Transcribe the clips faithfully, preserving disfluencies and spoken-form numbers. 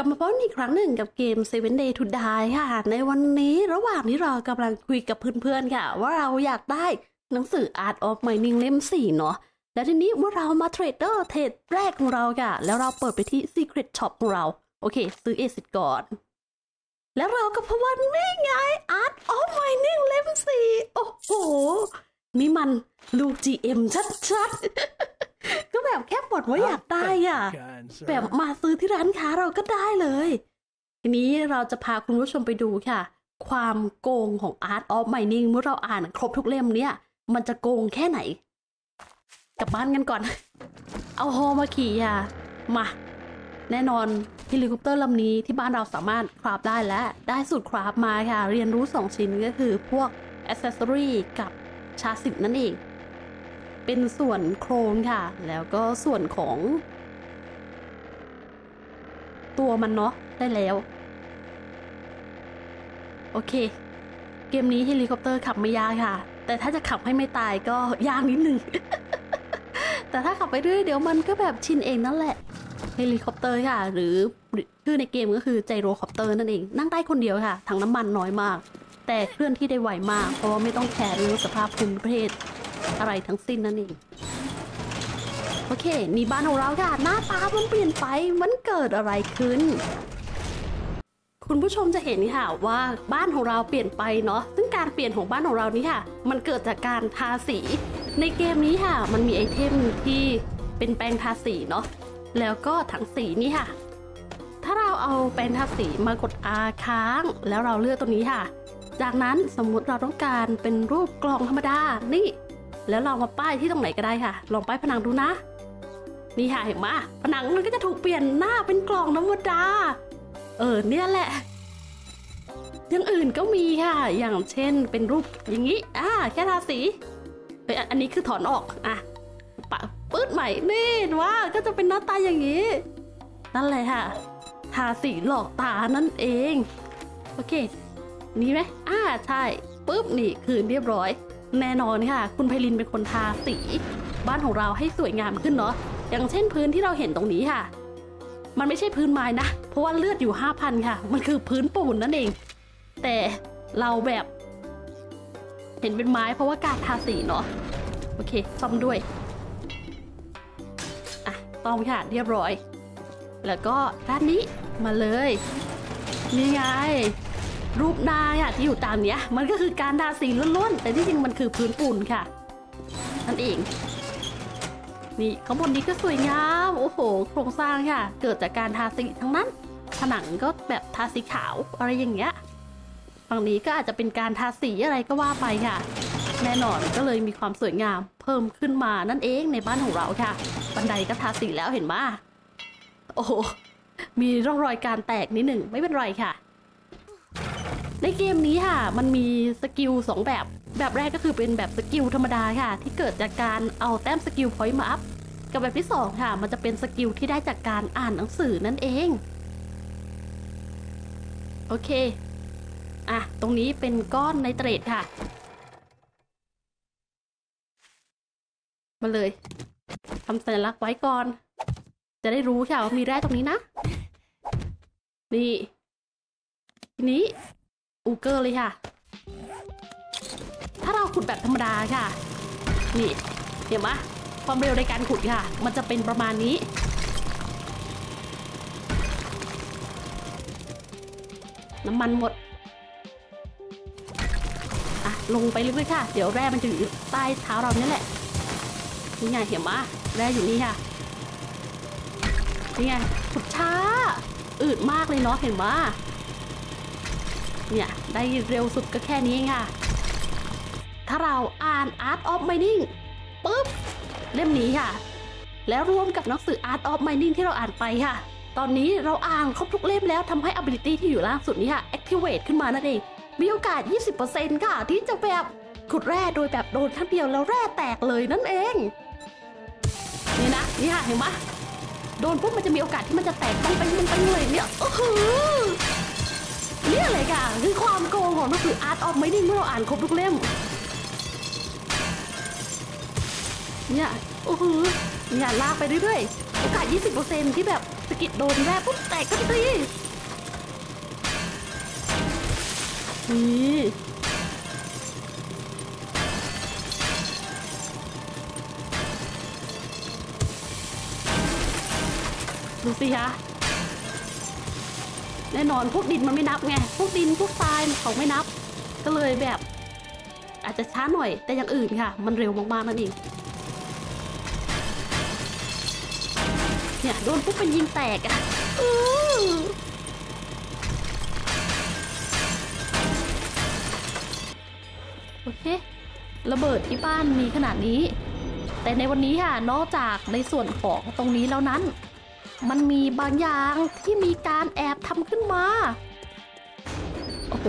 กลับมาพบอีกครั้งหนึ่งกับเกมเซเว่น Day to Die ค่ะในวันนี้ระหว่างที่เรากำลังคุยกับเพื่อนๆค่ะว่าเราอยากได้หนังสือ Art of Mining เล่มสี่เนาะและทีนี้เมื่อเรามาเทรดเดอร์เทรดแรกของเราค่ะแล้วเราเปิดไปที่ Secret Shop ของเราโอเคซื้อเอซิดก่อนแล้วเราก็พบว่านี่ไง Art of Mining เล่มสี่โอ้โหนี่มันลูก จี เอ็ม ชัดๆก็แบบแค่ปลดว่าอยากได้อ่ะแบบมาซื้อที่ร้านค้าเราก็ได้เลยทีนี้เราจะพาคุณผู้ชมไปดูค่ะความโกงของ Art of Mining เมื่อเราอ่านครบทุกเล่มเนี่ยมันจะโกงแค่ไหนกลับบ้านกันก่อนเอาฮอมาขี่อ่ะมาแน่นอนเฮลิคอปเตอร์ลำนี้ที่บ้านเราสามารถคราฟได้และได้สูตรคราฟมาค่ะเรียนรู้สองชิ้นก็คือพวกอิสเซสซอรี่กับชาสิบนั่นเองเป็นส่วนโครงค่ะแล้วก็ส่วนของตัวมันเนาะได้แล้วโอเคเกมนี้เฮลิคอปเตอร์ขับไม่ยากค่ะแต่ถ้าจะขับให้ไม่ตายก็ยากนิดนึง แต่ถ้าขับไปเรื่อยเดี๋ยวมันก็แบบชินเองนั่นแหละเฮลิคอปเตอร์ค่ะหรือชื่อในเกมก็คือไจโรคอปเตอร์นั่นเองนั่งได้คนเดียวค่ะถังน้ำมันน้อยมากแต่เคลื่อนที่ได้ไวมากเพราะว่าไม่ต้องแคร์เรื่องสภาพภูมิประเทศอะไรทั้งสิ้นนั่นเองโอเคนี่บ้านของเราค่ะหน้าตามันเปลี่ยนไปมันเกิดอะไรขึ้นคุณผู้ชมจะเห็นค่ะว่าบ้านของเราเปลี่ยนไปเนาะซึ่งการเปลี่ยนของบ้านของเรานี้ค่ะมันเกิดจากการทาสีในเกมนี้ค่ะมันมีไอเทมที่เป็นแปรงทาสีเนาะแล้วก็ถังสีนี่ค่ะถ้าเราเอาแปรงทาสีมากด อาร์ ค้างแล้วเราเลือกตัวนี้ค่ะจากนั้นสมมุติเราต้องการเป็นรูปกล่องธรรมดานี่แล้วเรามาป้ายที่ตรงไหนก็ได้ค่ะลองป้ายผนังดูนะนี่ค่ะเห็นไหมผนังมันก็จะถูกเปลี่ยนหน้าเป็นกล่องธรรมดาเออเนี่ยแหละอย่างอื่นก็มีค่ะอย่างเช่นเป็นรูปอย่างนี้อ่าแค่ทาสีเฮ้ยอันนี้คือถอนออกอ่ะปะปื๊ดใหม่นี่ว่าก็จะเป็นหน้าตาอย่างนี้นั่นแหละค่ะทาสีหลอกตานั่นเองโอเคนี่ไหมอ่าใช่ปึ๊บนี่คืนเรียบร้อยแน่นอนค่ะคุณไพลินเป็นคนทาสีบ้านของเราให้สวยงามขึ้นเนาะอย่างเช่นพื้นที่เราเห็นตรงนี้ค่ะมันไม่ใช่พื้นไม้นะเพราะว่าเลือดอยู่ ห้าพัน ค่ะมันคือพื้นปูนนั่นเองแต่เราแบบเห็นเป็นไม้เพราะว่าการทาสีเนาะโอเคซ่อมด้วยอ่ะซ่อมค่ะเรียบร้อยแล้วก็ด้านนี้มาเลยนี่ไงรูปนายอะที่อยู่ตามเนี้ยมันก็คือการทาสีล้วนๆแต่ที่จริงมันคือพื้นปูนค่ะนั่นเองนี่ข้างบนนี้ก็สวยงามโอ้โหโครงสร้างค่ะเกิดจากการทาสีทั้งนั้นผนังก็แบบทาสีขาวอะไรอย่างเงี้ยฝั่งนี้ก็อาจจะเป็นการทาสีอะไรก็ว่าไปค่ะแน่นอนก็เลยมีความสวยงามเพิ่มขึ้นมานั่นเองในบ้านของเราค่ะบันไดก็ทาสีแล้วเห็นไหมโอ้โหมีร่องรอยการแตกนิดหนึ่งไม่เป็นไรค่ะในเกมนี้ค่ะมันมีสกิลสองแบบแบบแรกก็คือเป็นแบบสกิลธรรมดาค่ะที่เกิดจากการเอาแต้มสกิลพอยต์มาอัพกับแบบที่สองค่ะมันจะเป็นสกิลที่ได้จากการอ่านหนังสือนั่นเองโอเคอ่ะตรงนี้เป็นก้อนไนเตรตค่ะมาเลยทำสัญลักษณ์ไว้ก่อนจะได้รู้ค่ะว่ามีแร่ตรงนี้นะนี่ทีนี้อูเกอร์เลยค่ะถ้าเราขุดแบบธรรมดาค่ะนี่เห็นไหมความเร็วในการขุดค่ะมันจะเป็นประมาณนี้น้ำมันหมดอ่ะลงไปเรื่อยๆค่ะเดี๋ยวแร่มันจะอยู่ใต้เท้าเราเนี่ยแหละนี่ไงเห็นไหมแร่อยู่นี่ค่ะนี่ไงขุดช้าอืดมากเลยเนาะเห็นไหมเนี่ยได้เร็วสุดก็แค่นี้ค่ะถ้าเราอ่าน Art of Mining ปุ๊บเล่มนี้ค่ะแล้วรวมกับหนังสือ Art of Mining ที่เราอ่านไปค่ะตอนนี้เราอ่านครบทุกเล่มแล้วทำให้ ability ที่อยู่ล่างสุดนี้ค่ะ activate ขึ้นมานั่นเองมีโอกาส ยี่สิบเปอร์เซ็นต์ ค่ะที่จะแบบขุดแร่โดยแบบโดนทั้งเดียวแล้วแร่แตกเลยนั่นเองนี่นะนี่ค่ะเห็นไหมโดนปุ๊บมันจะมีโอกาสที่มันจะแตกต้องไปมันไปเลยเนี่ยโอ้โหนี่อะไรค่ะคือความโกงของหนังสือ Art of Mining เมื่อเราอ่านครบทุกเล่มเนี่ยโอ้โหเนี่ยลากไปเรื่อยๆโอกาส ยี่สิบเปอร์เซ็นต์ ที่แบบส กิดโดนแร่ปุ๊บแตกกันตีนี่ดูสิคะแน่นอนพวกดินมันไม่นับไงพวกดินพวกทรายเขาไม่นับก็เลยแบบอาจจะช้าหน่อยแต่อย่างอื่นค่ะมันเร็วมากๆนั่นเองเนี่ยโดนปุ๊บเป็นยิงแตกอ่ะโอเคระเบิดที่บ้านมีขนาดนี้แต่ในวันนี้ค่ะนอกจากในส่วนของตรงนี้แล้วนั้นมันมีบางอย่างที่มีการแอบทำขึ้นมาโอ้โห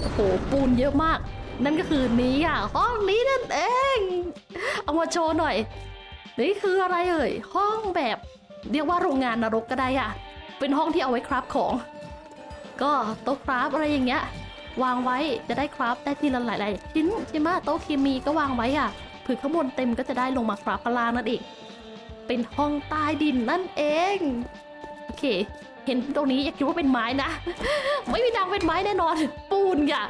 โอ้โหปูนเยอะมากนั่นก็คือนี้อ่ะห้องนี้นั่นเองเอามาโชว์หน่อยนี่คืออะไรเอ่ยห้องแบบเรียกว่าโรงงานนรกก็ได้อ่ะเป็นห้องที่เอาไว้คราฟของก็โต๊ะคราฟอะไรอย่างเงี้ยวางไว้จะได้คราฟได้ทีละหลายๆชิ้นใช่ไหมโต๊ะเคมีก็วางไว้อ่ะผืนข้างบนเต็มก็จะได้ลงมาคราฟพลางนั่นเองเป็นห้องใต้ดินนั่นเองโอเคเห็นตรงนี้อยากคิดว่าเป็นไม้นะไม่มีนางเป็นไม้แน่นอนปูนอ่ะ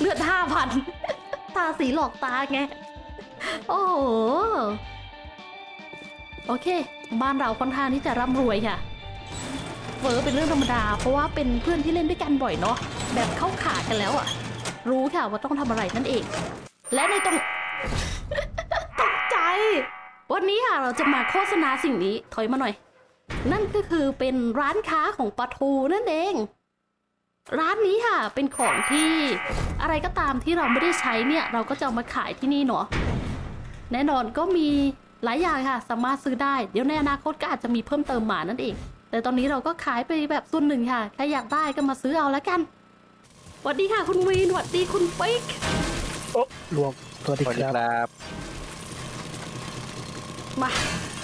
เลือดห้าพันตาสีหลอกตาไงโอ้โหโอเคบ้านเราค่อนข้างที่จะร่ำรวยค่ะเฟ้อเป็นเรื่องธรรมดาเพราะว่าเป็นเพื่อนที่เล่นด้วยกันบ่อยเนาะแบบเข้าขากันแล้วอ่ะรู้ค่ะว่าต้องทำอะไรนั่นเองและในตรงตกใจวันนี้ค่ะเราจะมาโฆษณาสิ่งนี้ถอยมาหน่อยนั่นก็คือเป็นร้านค้าของปลาทูนั่นเองร้านนี้ค่ะเป็นของที่อะไรก็ตามที่เราไม่ได้ใช้เนี่ยเราก็จะเอามาขายที่นี่เนาะแน่นอนก็มีหลายอย่างค่ะสามารถซื้อได้เดี๋ยวในอนาคตก็อาจจะมีเพิ่มเติมมานั่นเองแต่ตอนนี้เราก็ขายไปแบบส่วนหนึ่งค่ะใครอยากได้ก็มาซื้อเอาแล้วกันสวัสดีค่ะคุณวีนสวัสดีคุณปิ๊กโอ้รวมสวัสดีครับมา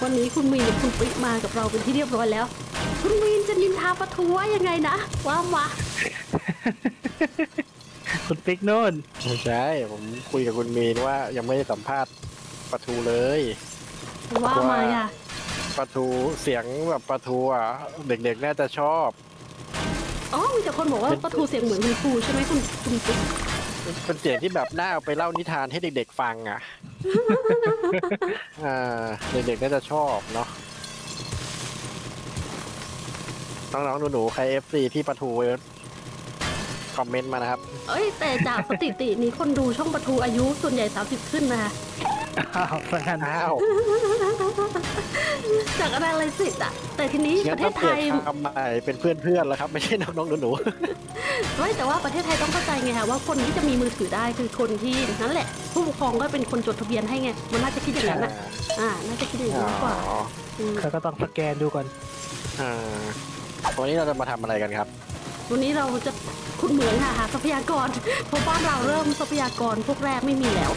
วันนี้คุณวีนกับคุณปิ๊กมากับเราเป็นที่เรียบร้อยแล้วคุณวีนจะนินทาปะทูว่ายังไงนะว่ามาคุณปิ๊กโน่นไม่ใช่ผมคุยกับคุณวีนว่ายังไม่ได้สัมภาษณ์ปลาทูเลยว่ามาอ่ะปลาทูเสียงแบบปลาทูอ่ะเด็กๆน่าจะชอบอ๋อมีแต่คนบอกว่าปลาทูเสียงเหมือนคุณครูใช่ไหมคุณคุณปิ๊กเป็นเสียงที่แบบน่าเอาไปเล่านิทานให้เด็กๆฟังอ่ะอ่าเด็กๆน่าจะชอบเนาะน้องๆหนูๆใคร เอฟ ซี พี่ปลาทูคอมเมนต์มานะครับเอ้ยแต่จากสถิตินี้คนดูช่องปลาทูอายุส่วนใหญ่สามสิบขึ้นนะคะอ้าวแฟนอ้าวจากอะไรอะไรสิอ่ะแต่ทีนี้ประเทศไทยทำไมเป็นเพื่อนๆแล้วครับไม่ใช่น้องๆหนูๆไม่แต่ว่าประเทศไทยต้องเข้าใจไงค่ะว่าคนที่จะมีมือถือได้คือคนที่นั่นแหละผู้ปกครองก็เป็นคนจดทะเบียนให้ไงมันน่าจะคิดอย่างนั้นอ่ะอ่าน่าจะคิดอย่างนี้กว่าแล้วก็ต้องสแกนดูก่อนอ่าวันนี้เราจะมาทำอะไรกันครับวันนี้เราจะขุดเหมืองค่ะหาทรัพยากรเพราะบ้านเราเริ่มทรัพยากรพวกแรกไม่มีแล้ว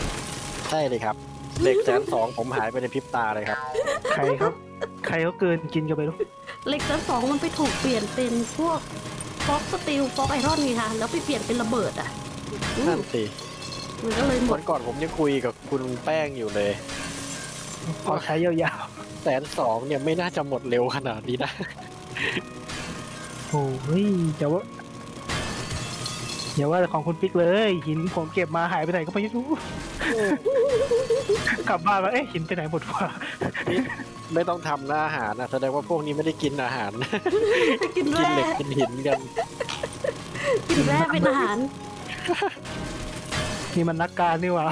ใช่เลยครับเด็กแสนสองผมหายไปในพริบตาเลยครับใครครับใครเขาเกินกินกันไปหรอเหล็กแสนสองมันไปถูกเปลี่ยนเป็นพวกฟอกสตีลฟอกไอรอนนี่ค่ะแล้วไปเปลี่ยนเป็นระเบิดอ่ะนั่นสิมันก็เลยหมดก่อนผมยังคุยกับคุณแป้งอยู่เลยพอใช้ยาวๆแสนสองเนี่ยไม่น่าจะหมดเร็วขนาดนี้นะโอ้ยเดี๋ยวว่าเดี๋ยวว่าของคุณปิ๊กเลยหินผมเก็บมาหายไปไหนก็ไม่รู้กลับบ้านมาเอ๊ะหินไปไหนหมดวะไม่ต้องทำหน้าอาหารนะแสดงว่าพวกนี้ไม่ได้กินอาหารกินเหล็กกินหินกันกินแร่เป็นอาหารนี่มันนักการนี่วะ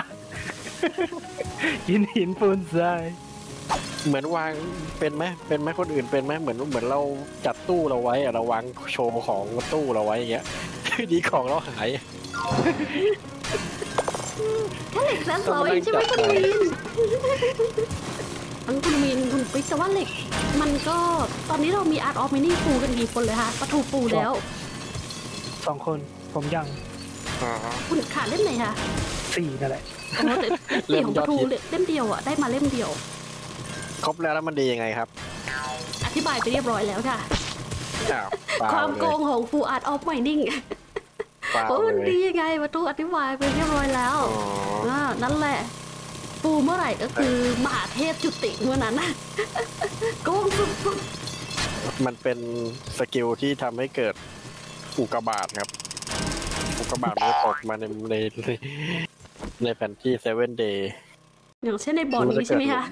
กินหินปูนทรายเหมือนวางเป็นไหมเป็นไหมคนอื่นเป็นไหมเหมือนเหมือนเราจัดตู้เราไว้เราวางโชว์ของตู้เราไว้อย่างเงี้ยดีของเราหายแค่เหล็กแสนสองเองใช่ไหมคุณมีนอันคุณมีนคุณปิ๊กแต่ว่าเหล็กมันก็ตอนนี้เรามี Art of Mining ปูกันกี่คนเลยคะปะทูปูแล้วสองคนผมยังคุณขาดเล่มไหนคะสี่นั่นแหละเล่มของปะทูเล่มเดียวอ่ะได้มาเล่มเดียวครบแล้วแล้วมันดียังไงครับอธิบายไปเรียบร้อยแล้วค่ะความโกงของฟูอาร์ตออฟไมนิ่งเพราะมันดียังไงมาตู้อธิบายไปเรียบร้อยแล้วนั่นแหละปูเมื่อไหร่ก็คือมหาเทพจุติเมื่อนั้นนะโกงสุด มันเป็นสกิลที่ทำให้เกิดอุกกาบาตครับอุกกาบาตมันตกมาในในในแผนที่เซเว่นเดย์อย่างเช่นในบอร์ดนี้ใช่ไหมคะ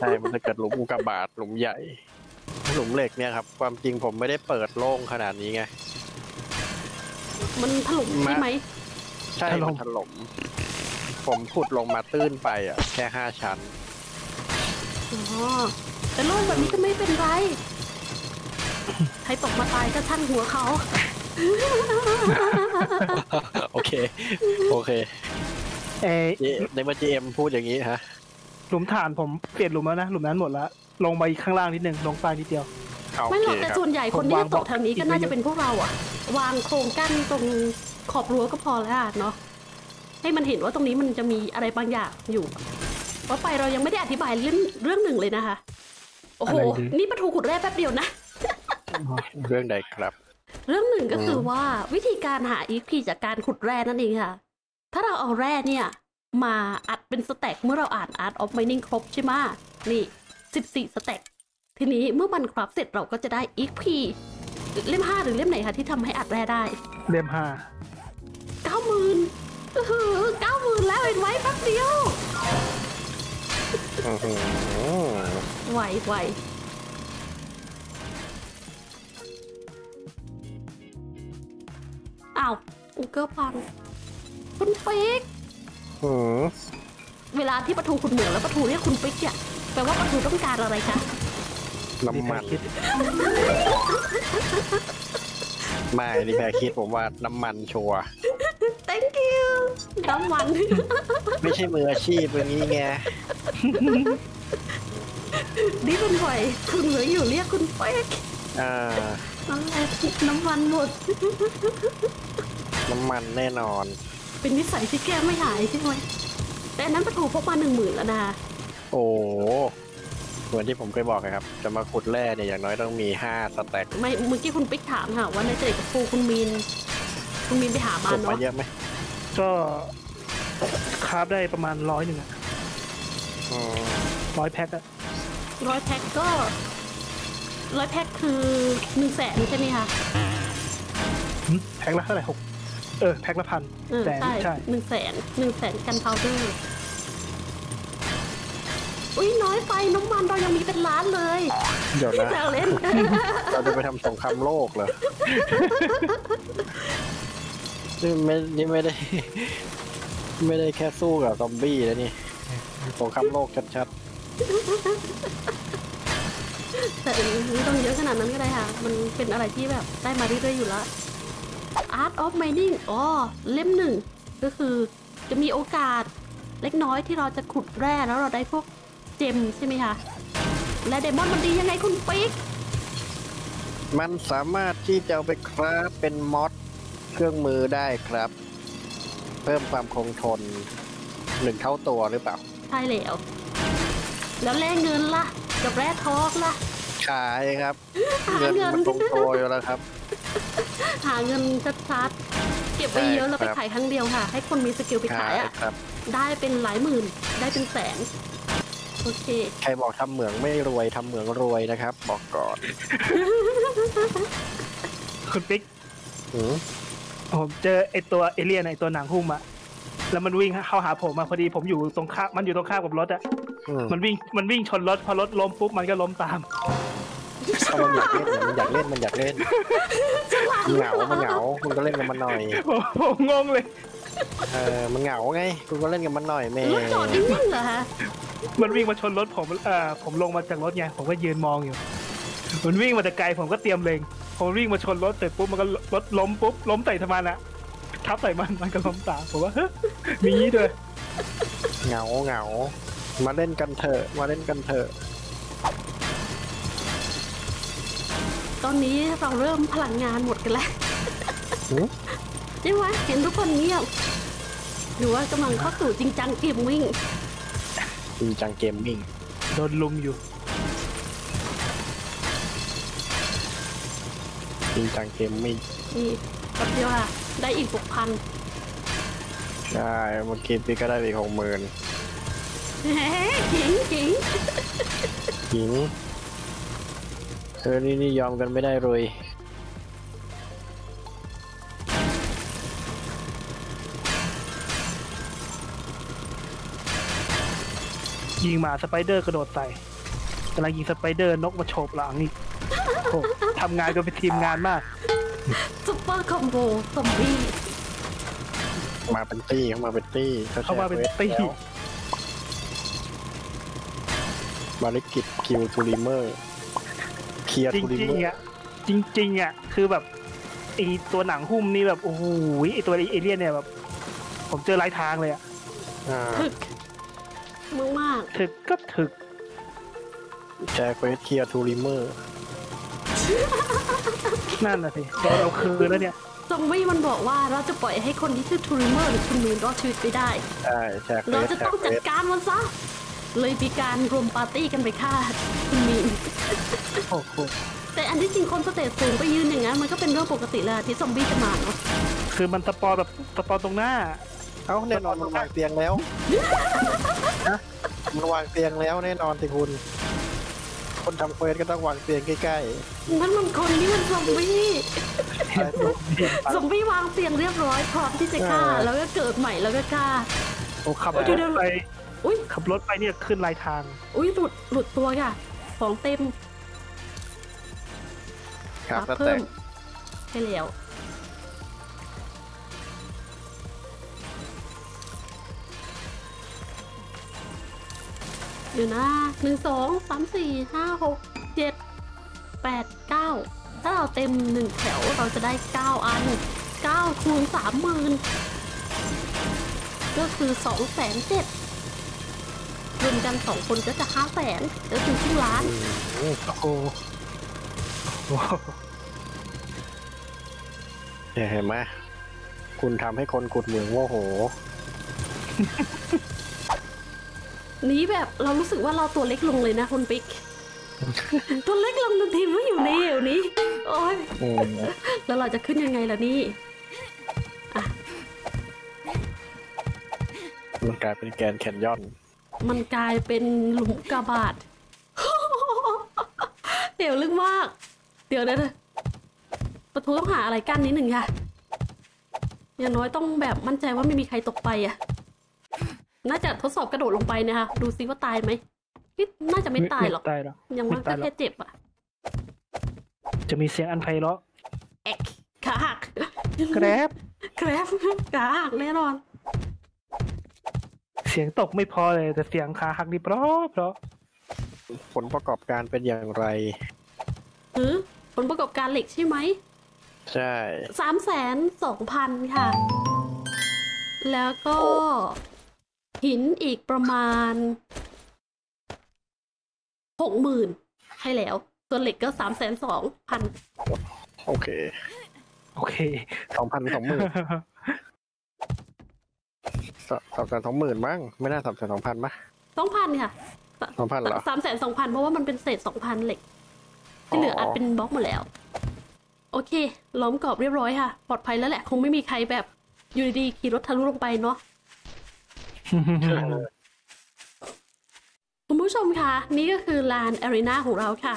ใช่มันจะเกิดหลุมอุกกาบาตหลุมใหญ่หลุมเหล็กเนี่ยครับความจริงผมไม่ได้เปิดโล่งขนาดนี้ไงมันถล่มใช่ไหมใช่มันถล่มผมขุดลงมาตื้นไปอ่ะแค่ห้าชั้นอ๋อแต่โล่งแบบนี้ก็ไม่เป็นไรใครตกมาตายก็ชั่งหัวเขาโอเคโอเคเอในมาจีเอ็มพูดอย่างนี้ฮะหลุมฐานผมเปลี่ยนหลุมแล้วนะหลุมนั้นหมดแล้วลงไปข้างล่างนิดนึงลงซ้ายนิดเดียวไม่หรอกแต่ส่วนใหญ่คนที่ตกทางนี้ก็น่าจะเป็นพวกเราอ่ะวางโครงกั้นตรงขอบรั้วก็พอแล้วเนาะให้มันเห็นว่าตรงนี้มันจะมีอะไรบางอย่างอยู่เพราะไปเรายังไม่ได้อธิบายเรื่องเรื่องหนึ่งเลยนะคะโอ้โหนี่ประตูขุดแร่แป๊บเดียวนะเรื่องใดครับเรื่องหนึ่งก็คือว่าวิธีการหา อี พี จากการขุดแร่นั่นเองค่ะถ้าเราเอาแร่เนี่ยมาอัดเป็นสแต็กเมื่อเราอ่าน Art of Mining ครบใช่ไหมนี่สิบสี่สแต็กทีนี้เมื่อมันคราฟเสร็จเราก็จะได้ อี พี เล่มห้าหรือเล่มไหนคะที่ทำให้อัดแร่ได้เล่มห้า เก้าหมื่น อื้อ เก้าหมื่น แล้วเห็นไว้แป๊บเดียวไหวไหวอ้าวอุกเกอร์พังคุณฟิกเวลาที่ประตูคุณเหมืองแล้วประตูเรียกคุณฟิกเนี่ยแปลว่าประตูต้องการอะไรคะน้ำมันไม่ดิแพรคิดผมว่าน้ำมันชัวร์ thank you น้ำมันไม่ใช่มืออาชีพอย่างนี้ไงดิคุณหอยคุณเหลืออยู่เรียกคุณฟิกอ่าน้ำมันน้ำมันหมดน้ำมันแน่นอนเป็นนิสัยที่แก้ไม่หายใช่ไหมแต่นั้นประตูพบมาหนึ่งหมื่นแล้วนะโอ้เหมือนที่ผมเคยบอกนะครับจะมาขุดแร่เนี่ยอย่างน้อยต้องมีห้าสแต็กไม่เมื่อกี้คุณปิ๊กถามค่ะว่าในเจดกับปูคุณมีนคุณมีนไปหามาเนาะเยอะไหมก็คราฟได้ประมาณร้อยหนึ่งอะร้อยแพ็คอะร้อยแพ็คก็ร้อยแพ็คคือหนึ่งแสนใช่ไหมคะแพ็คละเท่าไหร่หกเออแพ็คละพันแสนใช่หนึ่งแสนหนึ่งแสนกันพาวเดอร์อุ้ยน้อยไปน้ำมันเรายังมีเป็นล้านเลยเดี๋ยวนะเราเล่นเราจะไปทำสงครามโลกเหรอนี่ไม่นี่ไม่ได้ไม่ได้แค่สู้กับซอมบี้แล้วนี่สงครามโลกชัดแต่ไม่ต้องเยอะขนาดนั้นก็ได้ค่ะมันเป็นอะไรที่แบบได้มาเรื่อยๆอยู่แล้ว Art of Mining อ๋อเล่มหนึ่งก็คือจะมีโอกาสเล็กน้อยที่เราจะขุดแร่แล้วเราได้พวกเจมใช่ไหมคะและเดมอนมันดียังไงคุณปิ๊กมันสามารถที่จะเอาไปคราฟเป็นมอดเครื่องมือได้ครับเพิ่มความคงทนหนึ่งเท่าตัวหรือเปล่าใช่แล้วแล้วแลกเงินล่ะกับแร่ทองล่ะขายครับเงินมันคงโตอยู่แล้วครับหาเงินชัดๆเก็บไปเยอะแล้วไปขายครั้งเดียวค่ะให้คนมีสกิลไปขายอ่ะได้เป็นหลายหมื่นได้เป็นแสนโอเคใครบอกทำเหมืองไม่รวยทำเหมืองรวยนะครับบอกก่อนคุณปิ๊กผมเจอไอตัวเอเลี่ยนไอตัวหนังหุ้มอะแล้วมันวิ่งเข้าหาผมมาพอดีผมอยู่ตรงข้ามมันอยู่ตรงข้ามกับรถอะมันวิ่งมันวิ่งชนรถพอรถล้มปุ๊บมันก็ล้มตามมันอยากเล่นมันอยากเล่นมันอยากเล่นมันเหงามันเหงาคุณก็เล่นกับมันหน่อยผมงงเลยเออมันเหงาไงคุณก็เล่นกับมันหน่อยแม่รถจอดนิ่งเหรอฮะมันวิ่งมาชนรถผมเอ่อผมลงมาจากรถไงผมก็ยืนมองอยู่มันวิ่งมาแต่ไกลผมก็เตรียมเลงผมวิ่งมาชนรถเสร็จปุ๊บมันก็รถล้มปุ๊บล้มใส่ทำไมนะทับใส่มันมันก็ล้มตามผมว่ามีงี้ด้วยเหงาเหงามาเล่นกันเถอะมาเล่นกันเถอะตอนนี้เราเริ่มพลังงานหมดกันแล้วใช่ไหมเห็นทุกคนเงียบหรือว่ากำลังเข้าสู่จริงจังเกมมิ่งจริงจังเกมมิ่งโดนลุมอยู่จริงจังเกมมิ่งนี่ก็เดียวค่ะได้อีกหกพันใช่เมื่อกี้พี่ก็ได้ไปหกหมื่นเฮ้ยขิงขิงขิง เออนี่นี่ยอมกันไม่ได้เลยยิงมาสไปเดอร์กระโดดใส่กำลังยิงสไปเดอร์นกมาโฉบหลังนี่โอ้ทำงานกันเป็นทีมงานมากซุปเปอร์คอมโบซอมบี้มาเป็นตี้เข้ามาเป็นตี้เข้ามาเป็นตี้ภารกิจคิวทูริเมอร์เคลียร์ทูริเมอร์จริงจริงอ่ะคือแบบไอตัวหนังหุ้มนี่แบบโอ้โหไอตัวเอเลี่ยนเนี่ยแบบผมเจอหลายทางเลยอ่ะถึกมากๆถึกก็ถึกแจกไปเคลียร์ทูริเมอร์นั่นน่ะสิเราเอาคืนแล้วเนี่ยซอมบี้มันบอกว่าเราจะปล่อยให้คนที่ชื่อทูริเมอร์หรือคุณมีนรอดชีวิตไปได้ใช่ใช่เราจะต้องจัดการมันซะเลยมีการรวมปาร์ตี้กันไปฆ่าคุณมีนโอ้โหแต่อันที่จริงคนสเตจสูงไปยืนอย่างนั้นมันก็เป็นเรื่องปกติเลยที่ซอมบี้จะมาเนาะคือมันสปอร์แบบสปอร์ตรงหน้าเขาแน่นอนมันวางเตียงแล้วนะมันวางเตียงแล้วแน่นอนสิคุณคนทำเควสก็ต้องวางเตียงใกล้ๆนั่นมันคนนี่มันซอมบี้ซอมบี้วางเตียงเรียบร้อยพร้อมที่จะฆ่าแล้วก็เกิดใหม่แล้วก็ฆ่าโอ้ขับรถไปอุ้ยขับรถไปเนี่ยขึ้นลายทางอุ้ยหลุดหลุดตัวค่ะของเต็มครับเพิ่มให้แล้วเดี๋ยวนะหนึ่งสองสามสี่ห้าหกเจ็ดแปดเก้าถ้าเราเต็มหนึ่งแถวเราจะได้เก้าอันเก้าคูณสามหมื่นก็คือสองแสนเจ็ดรวมกันสองคนก็จะห้าแสนก็คือครึ่งล้านโอ้โหเห็นไหมคุณทำให้คนขุดเหมืองโมโหนี้แบบเรารู้สึกว่าเราตัวเล็กลงเลยนะคุณปิ๊กตัวเล็กลงทันทีว่าอยู่ในเอวนี้โอ้ยแล้วเราจะขึ้นยังไงล่ะนี่มันกลายเป็นแกนแคนยอนมันกลายเป็นหลุมกระบาดเดี๋ยวลึกมากเดี๋ยวนะประตูต้องหาอะไรกั้นนิดหนึ่งค่ะอย่างน้อยต้องแบบมั่นใจว่าไม่มีใครตกไปอ่ะน่าจะทดสอบกระโดดลงไปนะคะดูซิว่าตายไหมน่าจะไม่ตายหรอกยังว่าแค่เจ็บอ่ะจะมีเสียงอันไพเราะเอ็กขาหักแกร็บแกร็บขาหักแน่นอนเสียงตกไม่พอเลยแต่เสียงขาหักนี่เพราะเพราะผลประกอบการเป็นอย่างไรหือผลประกอบการเหล็กใช่ไหมใช่สามแสนสองพันค่ะแล้วก็หินอีกประมาณหกหมื่นให้แล้วส่วนเหล็กก็สามแสนสองพันโอเคโอเคสองพันสองหมื่นสามแสนสองหมื่นมั้งไม่น่าสามแสนสองพันมั้ยสองพันค่ะสองพันเหรอสามแสนสองพันเพราะว่ามันเป็นเศษสองพันเหล็กที่เหลืออัดเป็นบล็อกหมดแล้วโอเคล้อมกรอบเรียบร้อยค่ะปลอดภัยแล้วแหละคงไม่มีใครแบบอยู่ดีๆขี่รถทะลุลงไปเนาะคุณผู้ชมคะนี่ก็คือลานอารีนาของเราค่ะ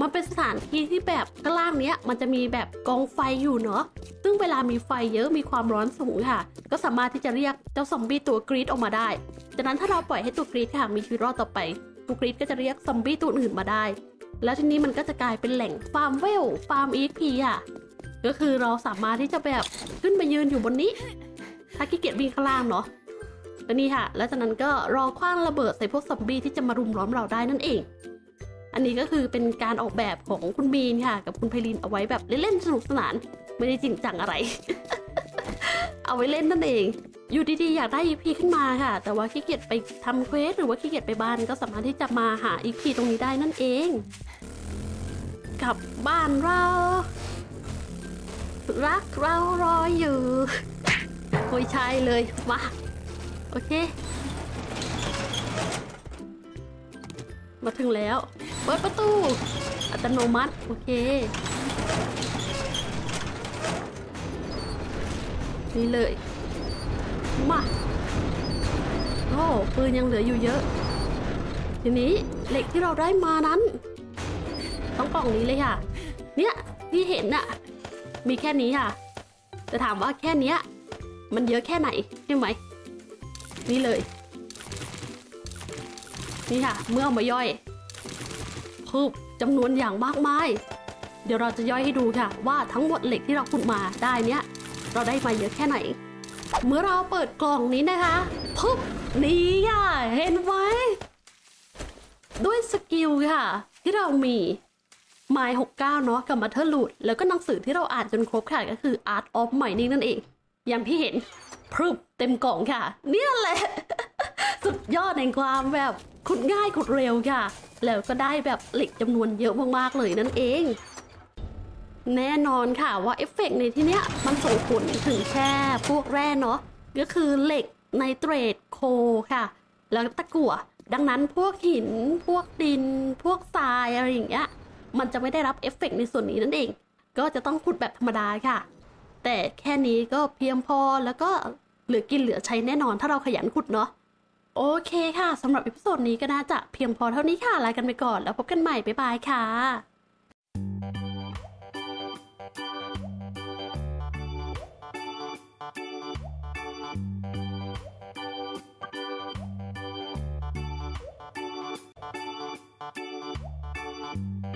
มันเป็นสถานที่ที่แบบข้างล่างเนี้ยมันจะมีแบบกองไฟอยู่เนาะซึ่งเวลามีไฟเยอะมีความร้อนสูงค่ะก็สามารถที่จะเรียกเจ้าซอมบี้ตัวกรีดออกมาได้จากนั้นถ้าเราปล่อยให้ตัวกรีดค่ะมีชีวิตรอดต่อไปตัวกรีดก็จะเรียกซอมบี้ตัวอื่นมาได้แล้วทีนี้มันก็จะกลายเป็นแหล่งฟาร์มเวลฟาร์มอีพีค่ะก็คือเราสามารถที่จะแบบขึ้นไปยืนอยู่บนนี้ถ้าขี้เกียจวิ่งข้างล่างเนาะแล้วนี่ค่ะแล้วจากนั้นก็รอคว้างระเบิดใส่พวกซอมบี้ที่จะมารุมล้อมเราได้นั่นเองอันนี้ก็คือเป็นการออกแบบของคุณมีนค่ะกับคุณไพลินเอาไว้แบบเล่นๆสนุกสนานไม่ได้จริงจังอะไร เอาไว้เล่นนั่นเองอยู่ดีๆอยากได้ อี พี ขึ้นมาค่ะแต่ว่าขี้เกียจไปทำเควสหรือว่าขี้เกียจไปบ้านก็สามารถที่จะมาหา อี พี ตรงนี้ได้นั่นเองกลับบ้านเรารักเรารออยู่โอยชายเลยมาโอเคมาถึงแล้วเปิดประตูอัตโนมัติโอเคนี่เลยมาโอ้ปืนยังเหลืออยู่เยอะทีนี้เหล็กที่เราได้มานั้น ต้องกล่องนี้เลยค่ะเนี่ยที่เห็นน่ะมีแค่นี้ค่ะจะถามว่าแค่เนี้ยมันเยอะแค่ไหนใช่ไหมนี่เลยนี่ค่ะเมื่อเอามาย่อยคืบจำนวนอย่างมากมายเดี๋ยวเราจะย่อยให้ดูค่ะว่าทั้งหมดเหล็กที่เราขุดมาได้เนี้ยเราได้มาเยอะแค่ไหนเมื่อเราเปิดกล่องนี้นะคะปุ๊บนี่ค่ะเห็นไหมด้วยสกิลค่ะที่เรามีไมล์หกสิบเก้าเนาะกับมาเธอร์ลูดแล้วก็หนังสือที่เราอ่านจนครบค่ะก็คือ Art of Mining นั่นเองอย่างที่เห็นพรึบเต็มกล่องค่ะเนี่ยแหละ สุดยอดในความแบบขุดง่ายขุดเร็วค่ะแล้วก็ได้แบบเหล็กจำนวนเยอะมากๆเลยนั่นเองแน่นอนค่ะว่าเอฟเฟกต์ในที่เนี้ยมันส่งผลถึงแค่พวกแร่เนาะก็คือเหล็กไนเตรตโคค่ะแล้วตะกั่วดังนั้นพวกหินพวกดินพวกทรายอะไรอย่างเงี้ยมันจะไม่ได้รับเอฟเฟกต์ในส่วนนี้นั่นเองก็จะต้องขุดแบบธรรมดาค่ะแต่แค่นี้ก็เพียงพอแล้วก็เหลือกินเหลือใช้แน่นอนถ้าเราขยันขุดเนาะโอเคค่ะสำหรับเอพิโซดนี้ก็น่าจะเพียงพอเท่านี้ค่ะลากันไปก่อนแล้วพบกันใหม่บ๊ายบายค่ะ